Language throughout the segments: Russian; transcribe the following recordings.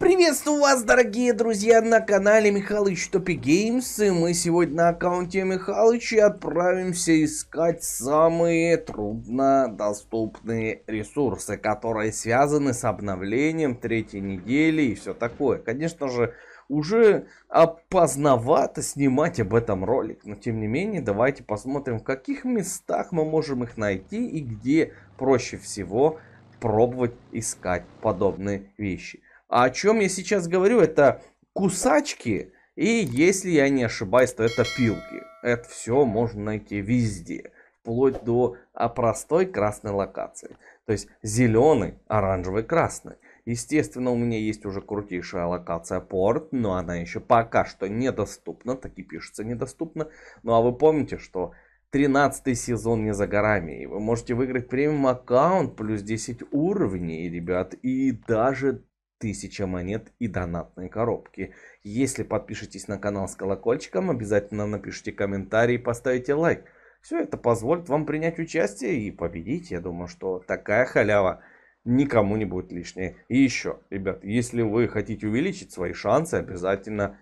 Приветствую вас, дорогие друзья, на канале Михалыч Топи Геймс. И мы сегодня на аккаунте Михалыча отправимся искать самые труднодоступные ресурсы, которые связаны с обновлением третьей недели и все такое. Конечно же, уже опоздновато снимать об этом ролик, но тем не менее, давайте посмотрим, в каких местах мы можем их найти и где проще всего пробовать искать подобные вещи. А о чем я сейчас говорю, это кусачки, и если я не ошибаюсь, то это пилки. Это все можно найти везде, вплоть до простой красной локации. То есть зеленый, оранжевый, красный. Естественно, у меня есть уже крутейшая локация порт, но она еще пока что недоступна, так и пишется недоступна. Ну а вы помните, что 13-й сезон не за горами, и вы можете выиграть премиум аккаунт, плюс 10 уровней, ребят, и даже 1000 монет и донатные коробки. Если подпишитесь на канал с колокольчиком, обязательно напишите комментарий и поставите лайк. Все это позволит вам принять участие и победить. Я думаю, что такая халява никому не будет лишней. И еще, ребят, если вы хотите увеличить свои шансы, обязательно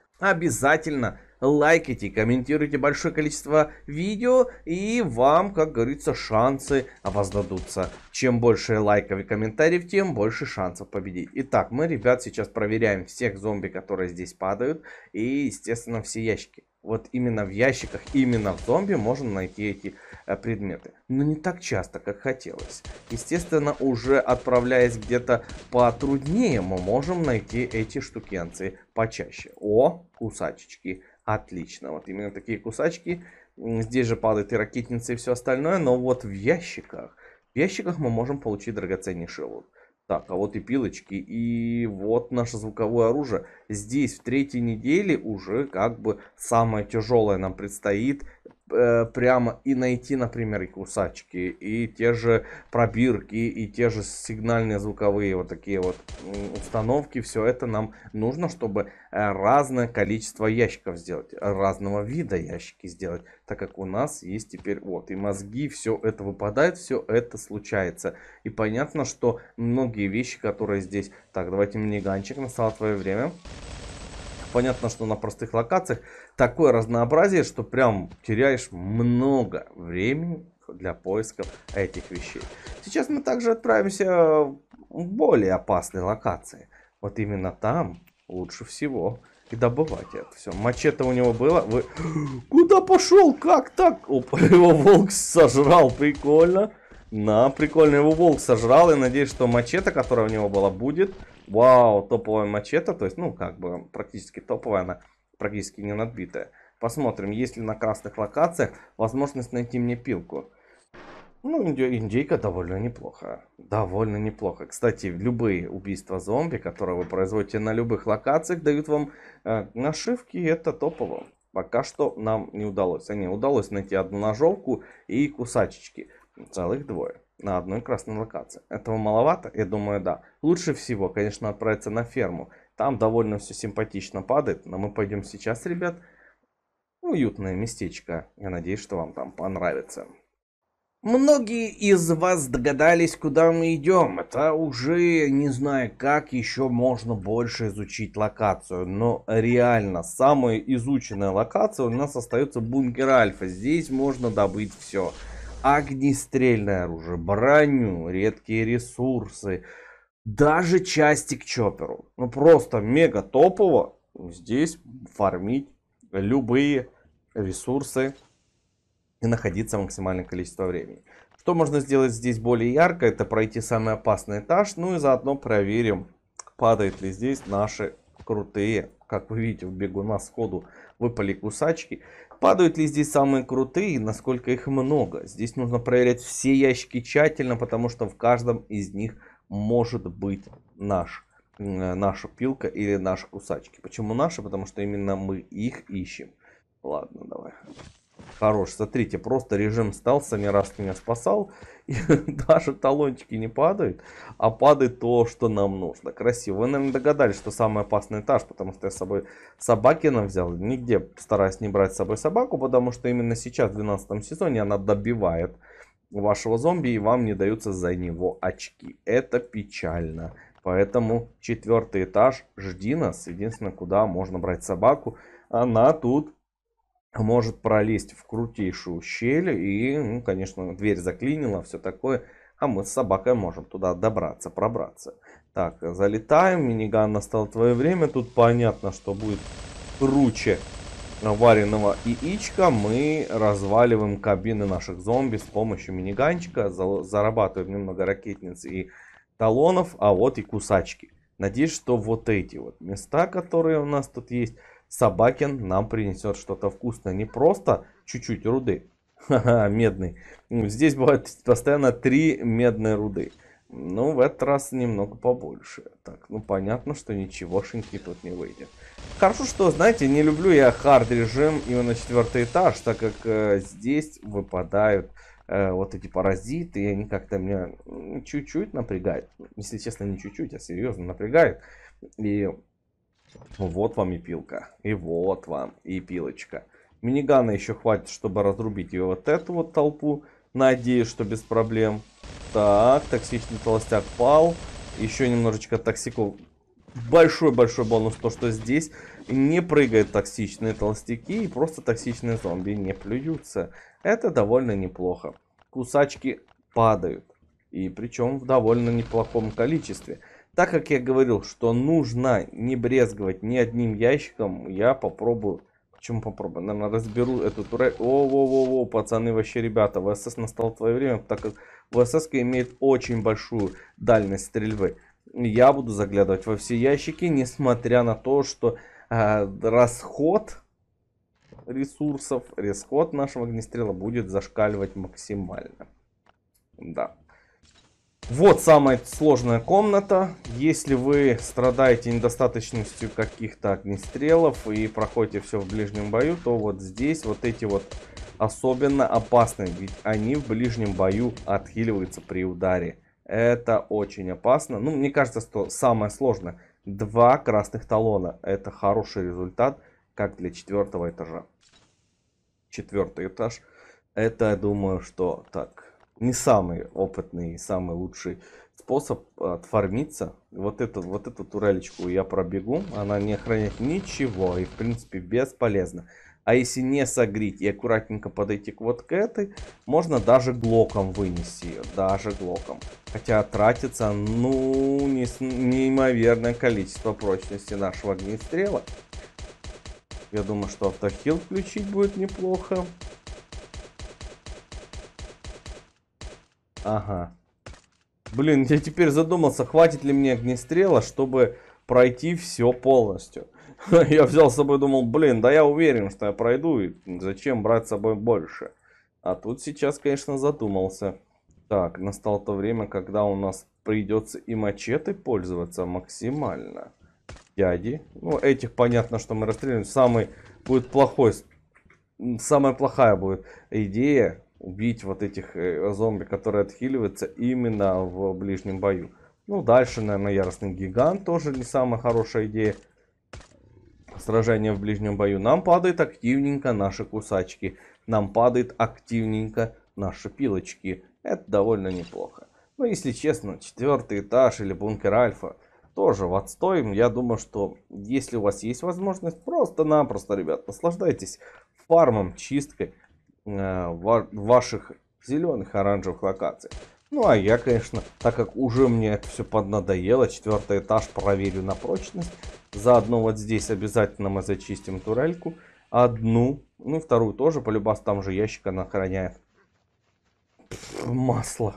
лайкайте, комментируйте большое количество видео, и вам, как говорится, шансы воздадутся. Чем больше лайков и комментариев, тем больше шансов победить. Итак, мы, ребят, сейчас проверяем всех зомби, которые здесь падают, и, естественно, все ящики. Вот именно в ящиках, именно в зомби можно найти эти предметы. Но не так часто, как хотелось. Естественно, уже отправляясь где-то потруднее, мы можем найти эти штукенцы почаще. О, кусачечки. Отлично. Вот именно такие кусачки. Здесь же падают и ракетницы, и все остальное. Но вот в ящиках. В ящиках мы можем получить драгоценнейший лут. Так, а вот и пилочки, и вот наше звуковое оружие. Здесь в третьей неделе уже как бы самое тяжелое нам предстоит прямо и найти, например, и кусачки, и те же пробирки, и те же сигнальные звуковые вот такие вот установки. Все это нам нужно, чтобы разное количество ящиков сделать, разного вида ящики сделать, так как у нас есть теперь вот и мозги, все это выпадает, все это случается. И понятно, что многие вещи, которые здесь... Так, давайте миниганчик, настало твое время. Понятно, что на простых локациях такое разнообразие, что прям теряешь много времени для поисков этих вещей. Сейчас мы также отправимся в более опасные локации. Вот именно там лучше всего и добывать это все. Мачете у него было. Вы... Куда пошел? Как так? Опа, его волк сожрал. Прикольно. На, прикольно, его волк сожрал. И надеюсь, что мачете, которая у него была, будет. Вау, топовая мачете. То есть, ну, как бы практически топовая, она практически не надбитая. Посмотрим, есть ли на красных локациях возможность найти мне пилку. Ну, индейка довольно неплохо. Довольно неплохо. Кстати, любые убийства зомби, которые вы производите на любых локациях, дают вам нашивки. Это топово. Пока что нам не удалось. Удалось найти одну ножовку и кусачечки. Целых двое на одной красной локации. Этого маловато? Я думаю, да. Лучше всего, конечно, отправиться на ферму. Там довольно все симпатично падает. Но мы пойдем сейчас, ребят. Уютное местечко. Я надеюсь, что вам там понравится. Многие из вас догадались, куда мы идем. Это уже, не знаю, как еще можно больше изучить локацию. Но реально, самая изученная локация у нас остается Бункер Альфа. Здесь можно добыть все. Огнестрельное оружие, броню, редкие ресурсы, даже части к чопперу. Ну просто мега топово здесь фармить любые ресурсы и находиться максимальное количество времени. Что можно сделать здесь более ярко, это пройти самый опасный этаж. Ну и заодно проверим, падают ли здесь наши крутые. Как вы видите, в бегуна сходу выпали кусачки. Падают ли здесь самые крутые и насколько их много? Здесь нужно проверять все ящики тщательно, потому что в каждом из них может быть наша пилка или наши кусачки. Почему наши? Потому что именно мы их ищем. Ладно, давай. Хорош, смотрите, просто режим стелса не раз меня спасал. И даже талончики не падают, а падает то, что нам нужно. Красиво. Вы, наверное, догадались, что самый опасный этаж, потому что я с собой собакина взял. Нигде стараюсь не брать с собой собаку, потому что именно сейчас, в 12 сезоне, она добивает вашего зомби, и вам не даются за него очки. Это печально. Поэтому четвертый этаж, жди нас. Единственное, куда можно брать собаку. Она тут может пролезть в крутейшую щель. И, ну, конечно, дверь заклинила, все такое. А мы с собакой можем туда добраться, пробраться. Так, залетаем. Миниган, настало твое время. Тут понятно, что будет круче вареного яичка. Мы разваливаем кабины наших зомби с помощью миниганчика. Зарабатываем немного ракетниц и талонов, а вот и кусачки. Надеюсь, что вот эти вот места, которые у нас тут есть, собакин нам принесет что-то вкусное. Не просто чуть-чуть руды. Ха-ха, медный. Здесь бывает постоянно 3 медные руды. Ну, в этот раз немного побольше. Так, ну понятно, что ничегошеньки тут не выйдет. Хорошо, что, знаете, не люблю я хард режим именно 4-й этаж, так как здесь выпадают вот эти паразиты, и они как-то меня чуть-чуть напрягают. Если честно, не чуть-чуть, а серьезно напрягают. И вот вам и пилка. И вот вам и пилочка. Минигана еще хватит, чтобы разрубить ее вот эту вот толпу. Надеюсь, что без проблем. Так, токсичный толстяк пал. Еще немножечко токсиков. Большой-большой бонус то, что здесь не прыгают токсичные толстяки, и просто токсичные зомби не плюются. Это довольно неплохо. Кусачки падают. И причем в довольно неплохом количестве. Так как я говорил, что нужно не брезговать ни одним ящиком, я попробую... Почему попробую? Наверное, разберу эту турель. О-во-во-во, пацаны, вообще, ребята, ВСС настало твое время, так как ВСС имеет очень большую дальность стрельбы. Я буду заглядывать во все ящики, несмотря на то, что расход ресурсов, расход нашего огнестрела будет зашкаливать максимально. Да. Вот самая сложная комната. Если вы страдаете недостаточностью каких-то огнестрелов и проходите все в ближнем бою, то вот здесь вот эти вот особенно опасны, ведь они в ближнем бою отхиливаются при ударе. Это очень опасно. Ну, мне кажется, что самое сложное. 2 красных талона. Это хороший результат, как для 4-го этажа. 4-й этаж. Это, я думаю, что так. Не самый опытный и самый лучший способ отфармиться. Вот эту турелечку я пробегу. Она не охраняет ничего и, в принципе, бесполезна. А если не согреть и аккуратненько подойти к вот к этой, можно даже глоком вынести ее, даже глоком. Хотя тратится, ну, неимоверное количество прочности нашего огнестрела. Я думаю, что автохил включить будет неплохо. Ага. Блин, я теперь задумался, хватит ли мне огнестрела, чтобы пройти все полностью. Я взял с собой, думал, блин, да я уверен, что я пройду, и зачем брать с собой больше. А тут сейчас, конечно, задумался. Так, настало то время, когда у нас придется и мачете пользоваться максимально. Дяди. Ну, этих понятно, что мы расстреливаем. Самый будет плохой, самая плохая будет идея убить вот этих зомби, которые отхиливаются именно в ближнем бою. Ну, дальше, наверное, яростный гигант тоже не самая хорошая идея. Сражение в ближнем бою. Нам падает активненько наши кусачки. Нам падает активненько наши пилочки. Это довольно неплохо. Но если честно, 4-й этаж или бункер Альфа тоже в отстой. Я думаю, что если у вас есть возможность, просто-напросто, ребят, наслаждайтесь фармом, чисткой ваших зеленых, оранжевых локаций. Ну, а я, конечно, так как уже мне это все поднадоело, 4-й этаж проверю на прочность. Заодно вот здесь обязательно мы зачистим турельку. Одну. Ну, вторую тоже. Полюбас, там же ящик она охраняет. Пфф, масло.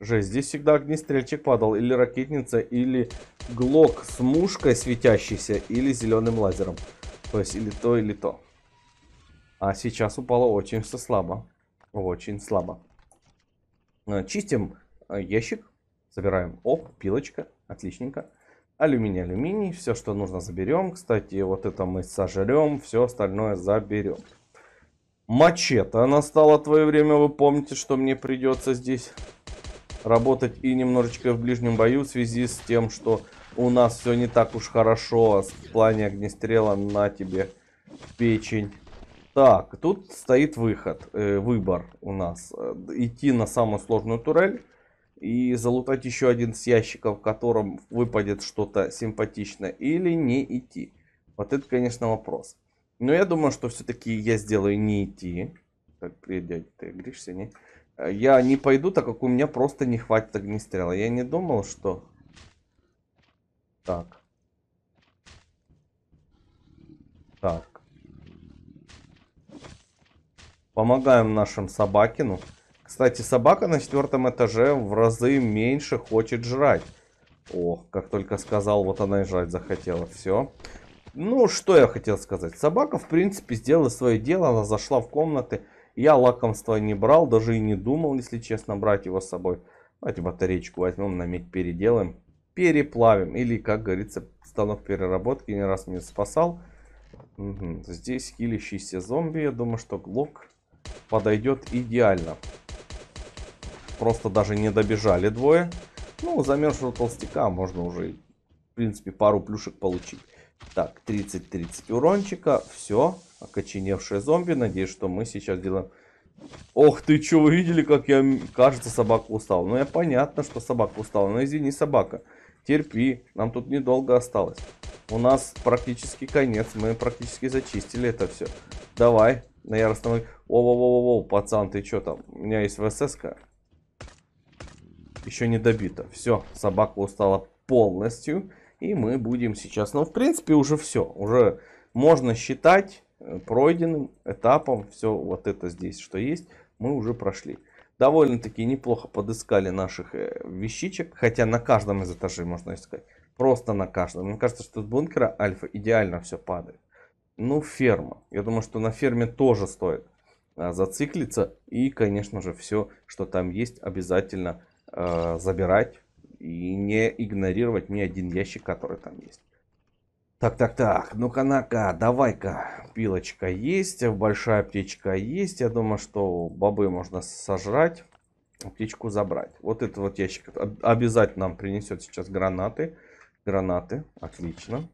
Жесть. Здесь всегда огнестрельчик падал. Или ракетница, или глок с мушкой светящейся, или зеленым лазером. То есть, или то, или то. А сейчас упало очень все слабо. Очень слабо. Чистим ящик. Забираем. Оп, пилочка. Отличненько. Алюминий, алюминий. Все, что нужно, заберем. Кстати, вот это мы сожрем. Все остальное заберем. Мачете. Настало твое время. Вы помните, что мне придется здесь работать и немножечко в ближнем бою. В связи с тем, что у нас все не так уж хорошо в плане огнестрела. На тебе печень. Так, тут стоит выбор у нас. Идти на самую сложную турель. и залутать еще один с ящиков, в котором выпадет что-то симпатичное, или не идти. Вот это, конечно, вопрос. Но я думаю, что все-таки я сделаю не идти. Так, привет, ты грешься, не? Я не пойду, так как у меня просто не хватит огнестрела. Я не думал, что... Так. Так. Помогаем нашим собакину. Кстати, собака на 4-м этаже в разы меньше хочет жрать. О, как только сказал, вот она и жрать захотела. Все. Ну, что я хотел сказать. Собака, в принципе, сделала свое дело. Она зашла в комнаты. Я лакомство не брал, даже и не думал, если честно, брать его с собой. Давайте батареечку возьмем, на медь переделаем. Переплавим. Или, как говорится, станок переработки не раз меня спасал. Угу. Здесь хилящийся зомби. Я думаю, что глок подойдет идеально. Просто даже не добежали двое. Ну, замерзшего толстяка можно уже, в принципе, пару плюшек получить. Так, 30-30 урончика. Все. Окоченевшие зомби. Надеюсь, что мы сейчас делаем... Ох ты, что вы видели, как я... Кажется, собака устала. Ну, я понятно, что собака устала. Но извини, собака. Терпи. Нам тут недолго осталось. У нас практически конец. Мы практически зачистили это все. Давай. На яростном... О-о-о-о-о, пацан, ты что там? У меня есть ВССК. Еще не добито. Все, собака устала полностью. И мы будем сейчас... Ну, в принципе, уже все. Уже можно считать пройденным этапом. Все вот это здесь, что есть, мы уже прошли. Довольно-таки неплохо подыскали наших вещичек. Хотя на каждом из этажей можно искать. Просто на каждом. Мне кажется, что с бункера Альфа идеально все падает. Ну, ферма. Я думаю, что на ферме тоже стоит зациклиться. И, конечно же, все, что там есть, обязательно забирать и не игнорировать ни один ящик, который там есть. Так, ну-ка, давай-ка, пилочка есть, большая птичка есть, я думаю, что бобы можно сожрать, птичку забрать. Вот этот вот ящик обязательно нам принесет сейчас гранаты, отлично.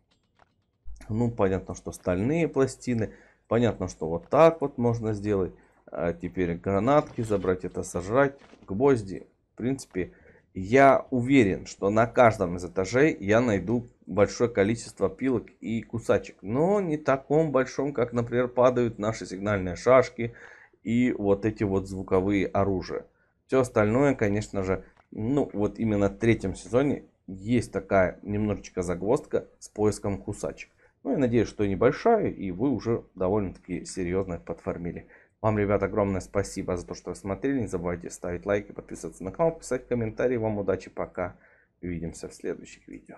Ну, понятно, что стальные пластины, понятно, что вот так вот можно сделать. А теперь гранатки забрать, это сожрать, гвозди. В принципе, я уверен, что на каждом из этажей я найду большое количество пилок и кусачек. Но не таком большом, как, например, падают наши сигнальные шашки и вот эти вот звуковые оружия. Все остальное, конечно же, ну вот именно в 3-м сезоне есть такая немножечко загвоздка с поиском кусачек. Ну, я надеюсь, что небольшая, и вы уже довольно-таки серьезно их подформили. Вам, ребята, огромное спасибо за то, что вы смотрели. Не забывайте ставить лайки, подписываться на канал, писать комментарии. Вам удачи, пока. Увидимся в следующих видео.